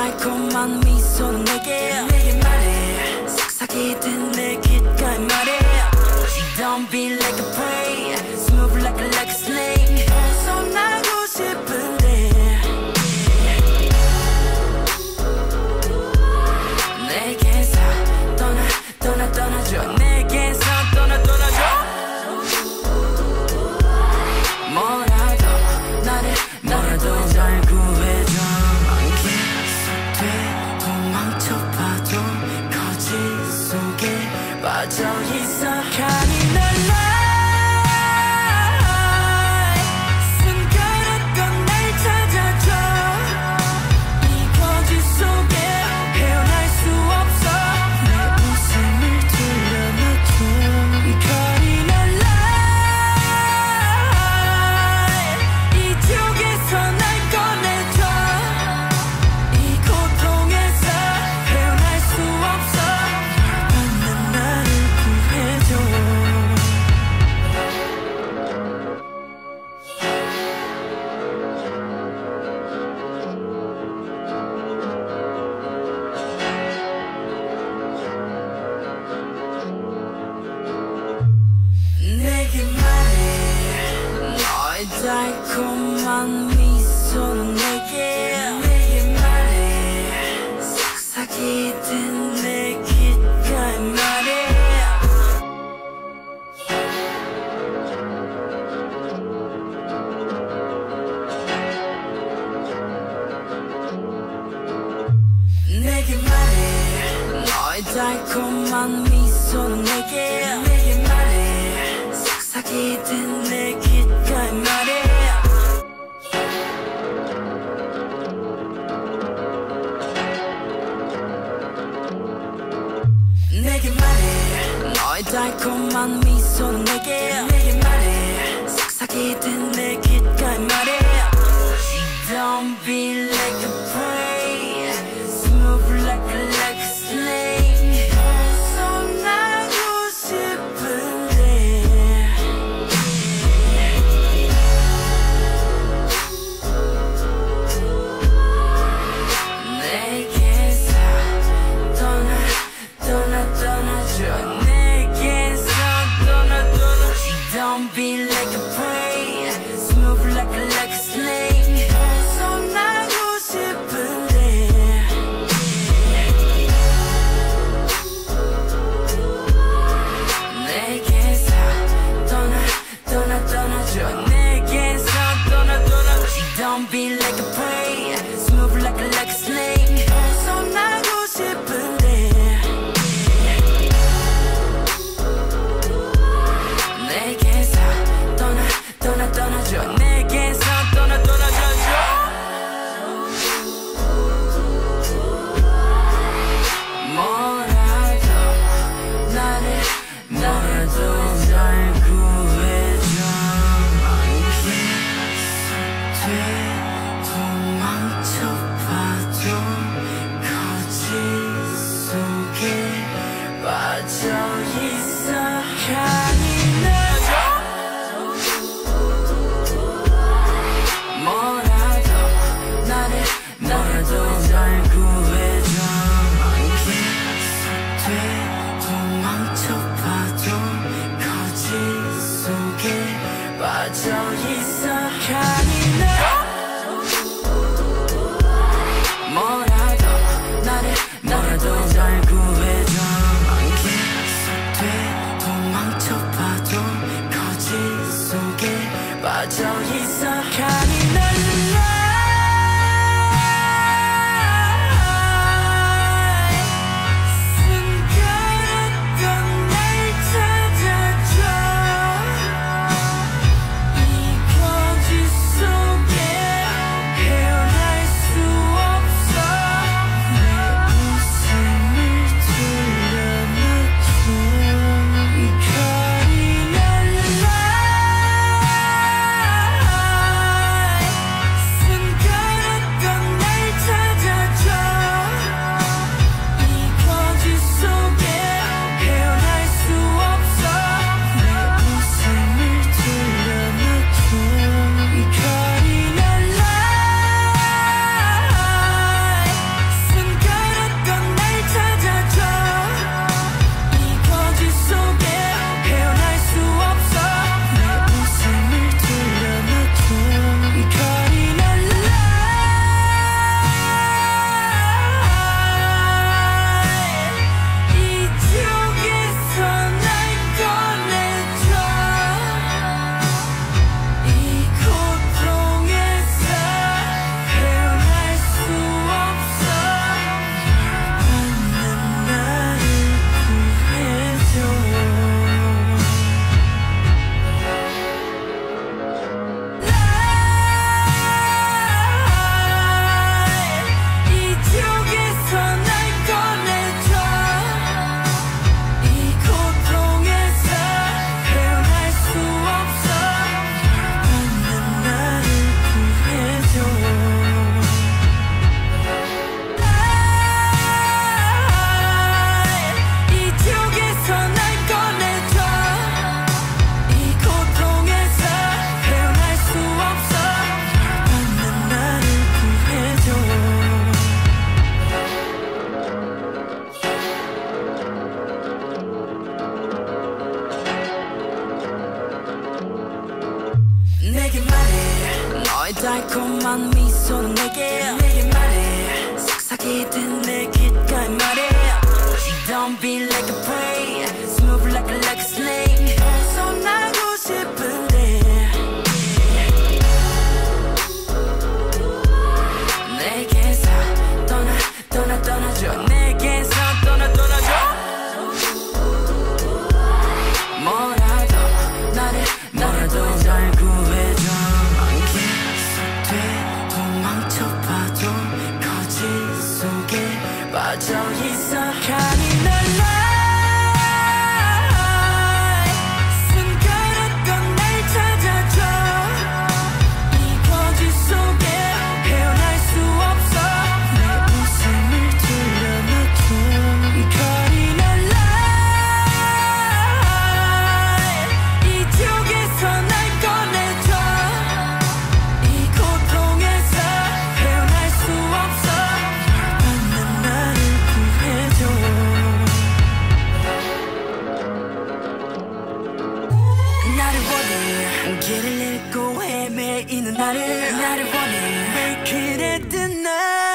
달콤한 미소로 내게 말해 속삭이든 내 귓가에 말해 Don't be like a prey Smooth like a snake 벗어나고 싶은데 내게서 떠나줘 내게서 떠나줘 뭐라도 나를 잘 구해줘 도망쳐봐도 거짓 속에 빠져있어 가니 날라 달콤한 미소로 내게 말해 속삭이든 내 귓가에 말해 내게 말해 너의 달콤한 미소로 내게 말해 속삭이든 내 귓가에 말해 내게 말해 너의 달콤한 미소로 내게 말해 속삭이든 내 귓가에 말해 Don't be like a prey Smooth like a snake 벗어나고 싶은데 내게서 떠나줘 내게서 떠나줘 Don't be like a prey Smooth like a snake 벗어나고 싶은데 내게서 떠나줘 내게서 떠나줘 Don't be like a prey Smooth like a snake 벗어나고 싶은데 내게서 떠나줘 내게서 떠나줘 뭐라도 나라도 잘 구해줘 I can't stay 도망쳐봐도 거짓 속에 빠져있어 가니 뭐라도 나라도 잘 구해줘 I can't stay 도망쳐봐도 거짓 속에 빠져있어 가니 뭐라도 나라도 잘 구해줘 I can't stay 도망쳐 너의 달콤한 미소는 내게 말해 속삭이든 내 귓가에 말해 Don't be like a prey Smooth like a snake 벗어나고 싶은데 내게서 떠나줘 내게서 떠나줘 뭐라도 나를 잘 구해줘 계속돼 도망쳐봐도 거짓 속에 빠져 있어 가니 날라 길을 잃고 헤매이는 나를 원해 왜 그랬던 나